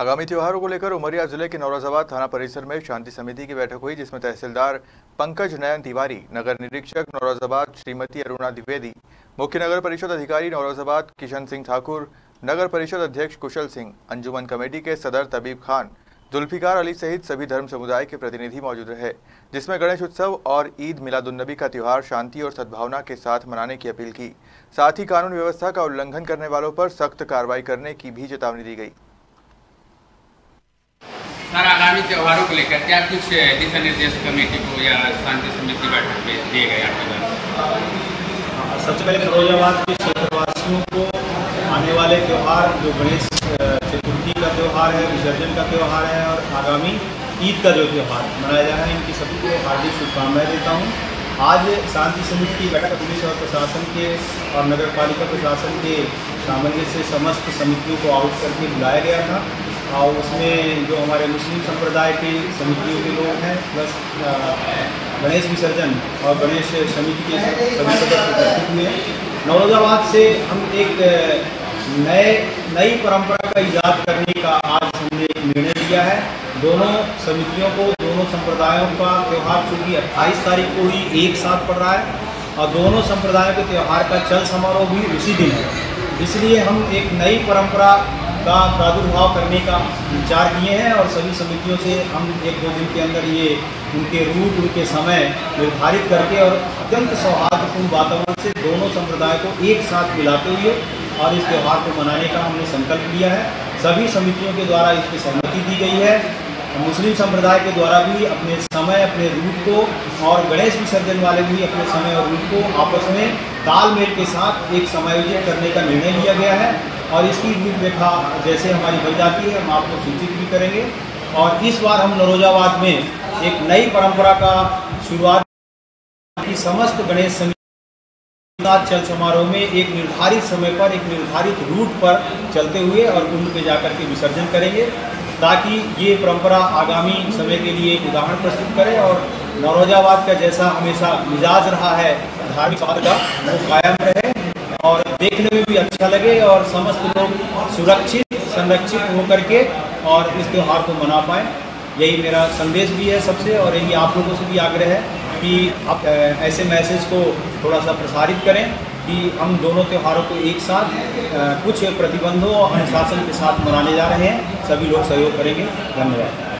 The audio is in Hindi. आगामी त्योहारों को लेकर उमरिया जिले के नौरोजाबाद थाना परिसर में शांति समिति की बैठक हुई, जिसमें तहसीलदार पंकज नयन तिवारी, नगर निरीक्षक नौरोजाबाद श्रीमती अरुणा द्विवेदी, मुख्य नगर परिषद अधिकारी नौरोजाबाद किशन सिंह ठाकुर, नगर परिषद अध्यक्ष कुशल सिंह, अंजुमन कमेटी के सदर तबीब खान, दुल्फिकार अली सहित सभी धर्म समुदाय के प्रतिनिधि मौजूद रहे, जिसमें गणेश उत्सव और ईद मिलादुन्नबी का त्यौहार शांति और सद्भावना के साथ मनाने की अपील की। साथ ही कानून व्यवस्था का उल्लंघन करने वालों पर सख्त कार्रवाई करने की भी चेतावनी दी गई। सर, आगामी त्योहारों को लेकर क्या कुछ दिशा निर्देश कमेटी को या शांति समिति बैठक में दिए गए? सबसे पहले नौरोजाबाद के क्षेत्रवासियों को आने वाले त्यौहार, जो गणेश चतुर्थी का त्यौहार है, विसर्जन का त्यौहार है और आगामी ईद का जो त्यौहार मनाया जा रहा है, इनकी सभी को हार्दिक शुभकामनाएं देता हूं। आज शांति समिति की बैठक पुलिस और प्रशासन के और नगर पालिका प्रशासन के सामंजस्य से समस्त समितियों को आउट करके बुलाया गया था और उसमें जो हमारे मुस्लिम संप्रदाय के समितियों के लोग हैं प्लस गणेश विसर्जन और गणेश समिति के सभी सदस्य उपस्थित हुए। नौरोजाबाद से हम एक नई परंपरा का इजाद करने का आज हमने निर्णय लिया है। दोनों समितियों को, दोनों संप्रदायों का त्यौहार चूँकि 28 तारीख को ही एक साथ पड़ रहा है और दोनों संप्रदायों के त्यौहार का चल समारोह भी उसी दिन है, इसलिए हम एक नई परंपरा का प्रादुर्भाव करने का विचार किए हैं और सभी समितियों से हम एक दो दिन के अंदर ये उनके रूट, उनके समय निर्धारित करके और अत्यंत सौहार्दपूर्ण वातावरण से दोनों संप्रदाय को एक साथ मिलाते हुए और इस त्यौहार को मनाने का हमने संकल्प लिया है। सभी समितियों के द्वारा इस पर सहमति दी गई है। मुस्लिम संप्रदाय के द्वारा भी अपने समय, अपने रूट को और गणेश विसर्जन वाले भी अपने समय और रूट को आपस में तालमेल के साथ एक समायोजित करने का निर्णय लिया गया है और इसकी रूपरेखा जैसे हमारी बन जाती है हम आपको सूचित भी करेंगे। और इस बार हम नौरोजाबाद में एक नई परंपरा का शुरुआत की, समस्त गणेश समिति साथ चल समारोह में एक निर्धारित समय पर, एक निर्धारित रूट पर चलते हुए और कुंड पे जाकर के विसर्जन करेंगे, ताकि ये परंपरा आगामी समय के लिए एक उदाहरण प्रस्तुत करे और नौरोजाबाद का जैसा हमेशा मिजाज रहा है धार्मिक का, वो कायम रहे और देखने में भी अच्छा लगे और समस्त लोग सुरक्षित, संरक्षित होकर के और इस त्यौहार को मना पाएँ। यही मेरा संदेश भी है सबसे और यही आप लोगों से भी आग्रह है कि आप ऐसे मैसेज को थोड़ा सा प्रसारित करें कि हम दोनों त्योहारों को एक साथ कुछ प्रतिबंधों और अनुशासन के साथ मनाने जा रहे हैं। सभी लोग सहयोग करेंगे। धन्यवाद।